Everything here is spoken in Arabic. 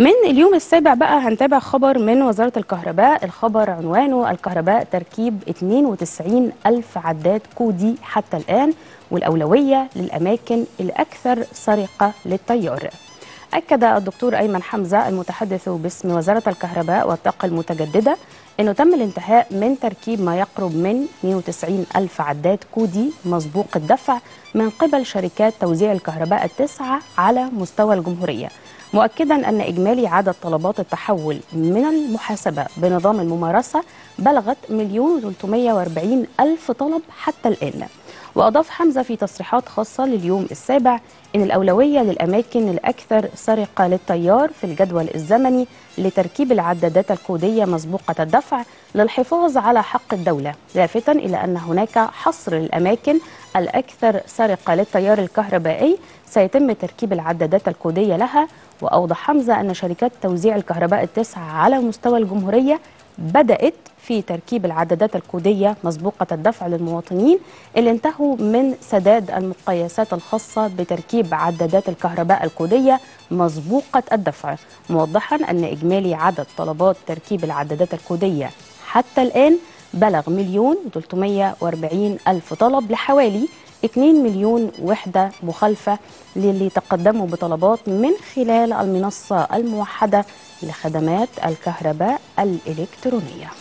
من اليوم السابع بقى هنتابع خبر من وزارة الكهرباء. الخبر عنوانه الكهرباء تركيب 92 ألف عداد كودي حتى الآن، والأولوية للأماكن الأكثر سرقة للتيار. أكد الدكتور أيمن حمزة المتحدث باسم وزارة الكهرباء والطاقة المتجددة أنه تم الانتهاء من تركيب ما يقرب من 92 ألف عداد كودي مسبوق الدفع من قبل شركات توزيع الكهرباء ال9 على مستوى الجمهورية، مؤكدا أن إجمالي عدد طلبات التحول من المحاسبة بنظام الممارسة بلغت 1,340,000 طلب حتى الآن. وأضاف حمزة في تصريحات خاصة لليوم السابع إن الأولوية للأماكن الأكثر سرقة للتيار في الجدول الزمني لتركيب العدادات الكودية مسبوقة الدفع للحفاظ على حق الدولة، لافتا إلى أن هناك حصر للأماكن الأكثر سرقة للتيار الكهربائي سيتم تركيب العدادات الكودية لها. وأوضح حمزة أن شركات توزيع الكهرباء ال9 على مستوى الجمهورية بدأت في تركيب العدادات الكودية مسبوقة الدفع للمواطنين اللي انتهوا من سداد المقايسات الخاصة بتركيب عدادات الكهرباء الكودية مسبوقة الدفع، موضحا أن إجمالي عدد طلبات تركيب العدادات الكودية حتى الآن بلغ 1,340,000 طلب لحوالي 2 مليون وحدة مخالفة للي تقدموا بطلبات من خلال المنصة الموحدة لخدمات الكهرباء الإلكترونية.